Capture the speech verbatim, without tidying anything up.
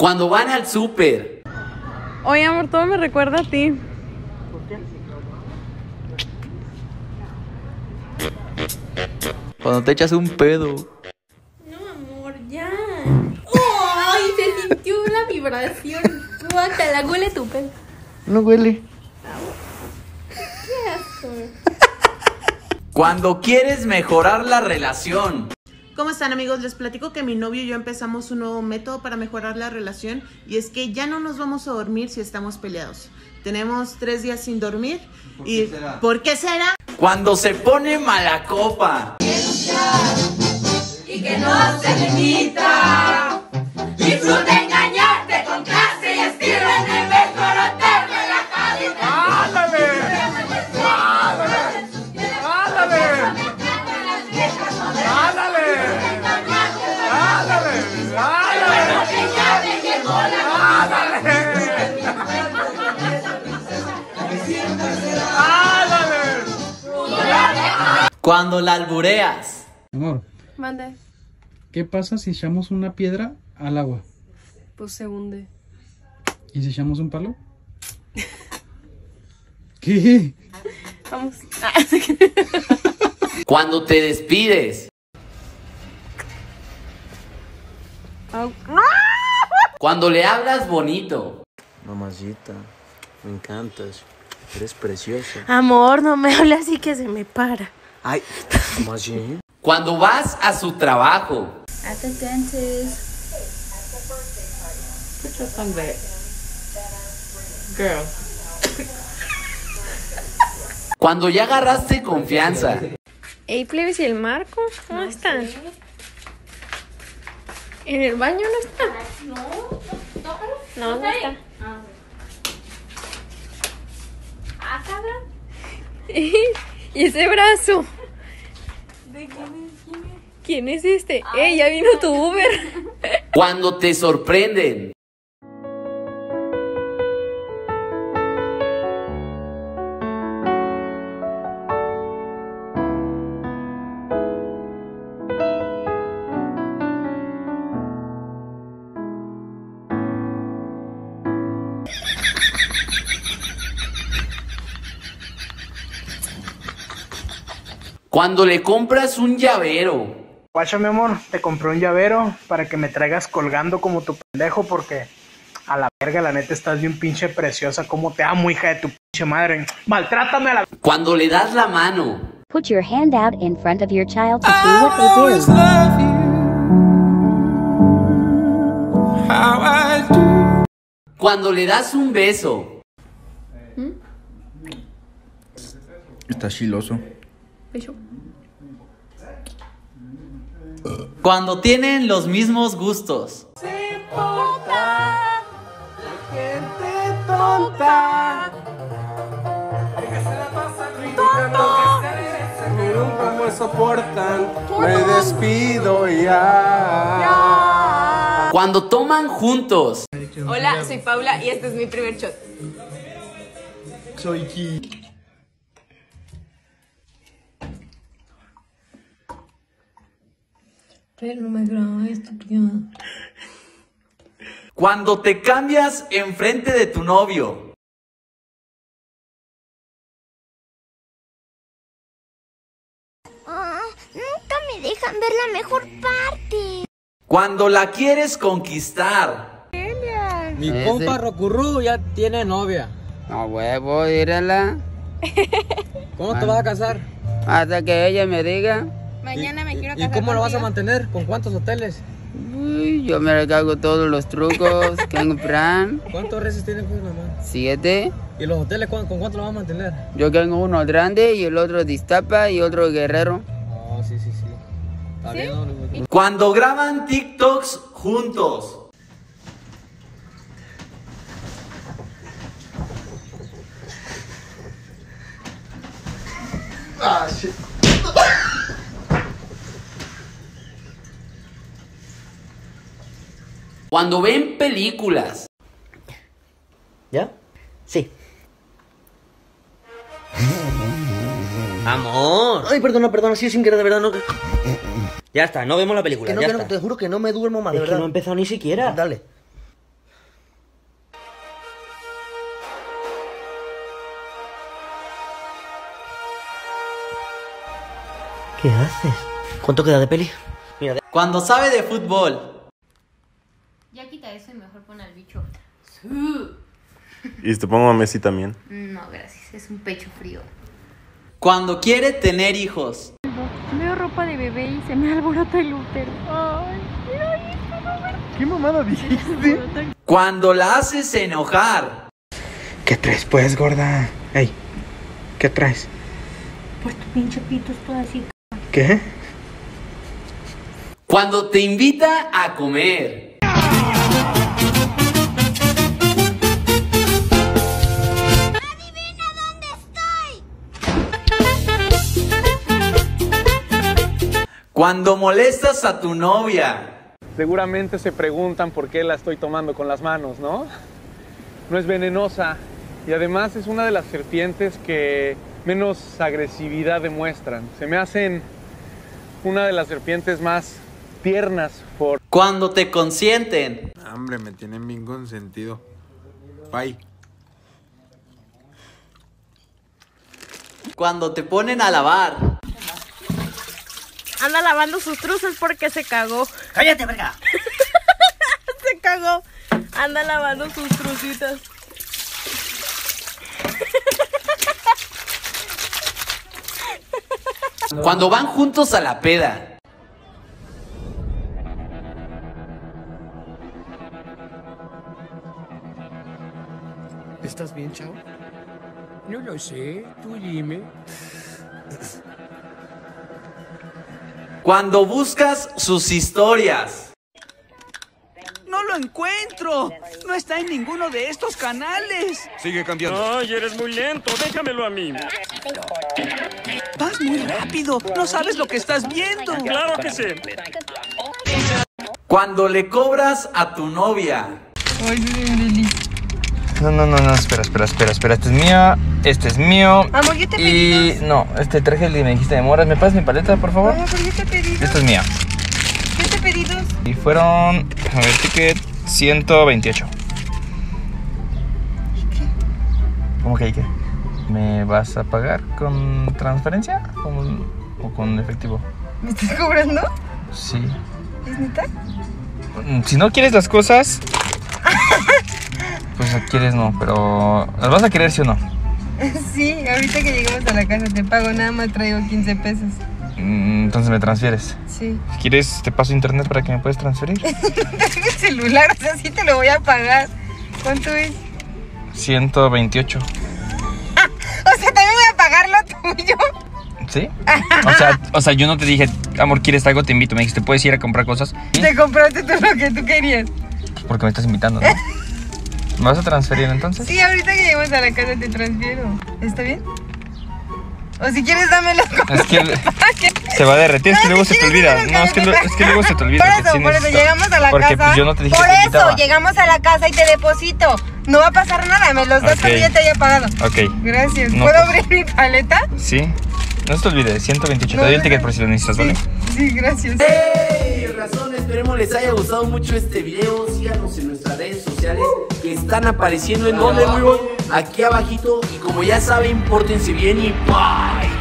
Cuando van al súper. Oye, amor, todo me recuerda a ti. ¿Por qué? Cuando te echas un pedo. No, amor, ya. ¡Ay! Se sintió una vibración. Guácala, huele tu pedo. No huele. Cuando quieres mejorar la relación. ¿Cómo están, amigos? Les platico que mi novio y yo empezamos un nuevo método para mejorar la relación, y es que ya no nos vamos a dormir si estamos peleados. Tenemos tres días sin dormir. ¿Por y qué será? ¿Por qué será? Cuando se pone mala copa. Y que no se limita. Disfruta engañarte con clase y estilo en el mejorotarte la calidad. ¡Ándale! Cuando la albureas. Amor, mande. ¿Qué pasa si echamos una piedra al agua? Pues se hunde. ¿Y si echamos un palo? ¿Qué? Vamos. Cuando te despides. Oh. Cuando le hablas bonito. Mamacita, me encantas. Eres preciosa. Amor, no me hables así que se me para. Ay, ¿cómo así? Cuando vas a su trabajo. At the dentist. Put your tongue back. Girl. Cuando ya agarraste confianza. Ey, plebes, ¿y el Marco? ¿Cómo están? ¿En el baño no está? No, no, no, no, no, no, no, no está. Ah, cabrón. ¿Y ese brazo? ¿De quién es? ¿Quién es? ¿Quién es este? Ay, ¡eh! Ya vino tu Uber. Cuando te sorprenden. Cuando le compras un llavero. Guacha, mi amor, te compré un llavero para que me traigas colgando como tu pendejo, porque a la verga, la neta, estás bien pinche preciosa. Como te amo, hija de tu pinche madre. Maltrátame a la... Cuando le das la mano. Put your hand out in front of your child to see what they do. I always love you. How I do. Cuando le das un beso. ¿Mm? Está chiloso. Beso. Cuando tienen los mismos gustos. Se importa la gente tonta. Que se la pasa criticando, que nunca me soportan. Me despido ya. Cuando toman juntos. Hola, soy Paula y este es mi primer shot. Soy Ki. Pero no me grababa esto, tío. Cuando te cambias enfrente de tu novio. Ah, nunca me dejan ver la mejor parte. Cuando la quieres conquistar. Mi compa Rocurru ya tiene novia. No huevo, írala. ¿Cómo te vas a casar? Hasta que ella me diga. Mañana me quiero casar. ¿Y cómo lo vas a mantener? ¿Con cuántos hoteles? Uy, yo me recargo todos los trucos que compran. ¿Cuántos reses tienen con mamá? Siete. ¿Y los hoteles con, con cuánto lo vas a mantener? Yo tengo uno grande y el otro de Iztapa y otro Guerrero. Oh, sí, sí, sí. ¿Sí? Bien, no, no, no. Cuando graban TikToks juntos. Ah, shit. Cuando ven películas. ¿Ya? Sí. Amor. Ay, perdona, perdona, sí, sin querer, de verdad, no. Ya está, no vemos la película. Que no, ya que está. No, te juro que no me duermo más, de verdad. Que no he empezado ni siquiera. Dale. ¿Qué haces? ¿Cuánto queda de peli? Mira, de... Cuando sabe de fútbol. Ya quita eso y mejor pon al bicho. Sí. ¿Y te pongo a Messi también? No, gracias, es un pecho frío. Cuando quiere tener hijos. Veo ropa de bebé y se me alborota el útero. Ay, quiero ir, mamá. ¿Qué mamada dijiste? Cuando la haces enojar. ¿Qué traes pues, gorda? Ey, ¿qué traes? Pues tu pinche pito es todo así. ¿Qué? Cuando te invita a comer. Cuando molestas a tu novia. Seguramente se preguntan por qué la estoy tomando con las manos, ¿no? No es venenosa y además es una de las serpientes que menos agresividad demuestran. Se me hacen una de las serpientes más tiernas por... Cuando te consienten. Hombre, me tienen bien consentido. Bye. Cuando te ponen a lavar. Anda lavando sus truzas porque se cagó. ¡Cállate, verga! Se cagó. Anda lavando sus trucitas. Cuando van juntos a la peda. ¿Estás bien, chavo? No lo sé, tú dime. Cuando buscas sus historias. ¡No lo encuentro! ¡No está en ninguno de estos canales! Sigue cambiando. ¡Ay, eres muy lento! ¡Déjamelo a mí! ¡Vas muy rápido! ¡No sabes lo que estás viendo! ¡Claro que sí! Cuando le cobras a tu novia. ¡Ay, no, no, no, no! Espera, espera, espera, espera. Este es mío. Este es mío. Amor, yo te pedí. Y dos. No, este traje el que me dijiste de moras. ¿Me pasas mi paleta, por favor? Amor, yo te pedí. Esta es mía. Yo te pedí dos. Y fueron, a ver, ticket ciento veintiocho. ¿Y qué? ¿Cómo que hay qué? ¿Me vas a pagar con transferencia o, o con efectivo? ¿Me estás cobrando? Sí. ¿Es neta? Si no quieres las cosas, pues quieres no, pero ¿las vas a querer sí o no? Sí, ahorita que lleguemos a la casa te pago, nada más traigo quince pesos. Entonces me transfieres. Sí. Si quieres te paso internet para que me puedas transferir. Tengo el celular, o sea, sí te lo voy a pagar. ¿Cuánto es? ciento veintiocho. O sea, ¿también voy a pagar lo tuyo? ¿Sí? O sea, o sea, yo no te dije, amor, ¿quieres algo? Te invito. Me dijiste, ¿puedes ir a comprar cosas? ¿Sí? Te compraste todo lo que tú querías. Porque me estás invitando, ¿no? ¿Me vas a transferir entonces? Sí, ahorita que lleguemos a la casa te transfiero. ¿Está bien? O si quieres, dámelo. Es que se va a derretir, no, es que luego se te olvida. No, es que, lo, es que luego se te olvida. Por eso, que por eso, llegamos a la porque, casa. Porque pues, yo no te dije por que te invitaba. Por eso, llegamos a la casa y te deposito. No va a pasar nada, me los das cuando ya te haya pagado. Ok. Gracias. No, ¿puedo pues... abrir mi paleta? Sí. No se te olvide, ciento veintiocho. No, te doy el ticket por si lo necesitas, sí, ¿vale? Sí, gracias. ¡Hey! Razón, esperemos les haya gustado mucho este video. Síganos en nuestras redes sociales que están apareciendo en donde, muy bueno, aquí abajito. Y como ya saben, pórtense bien y bye.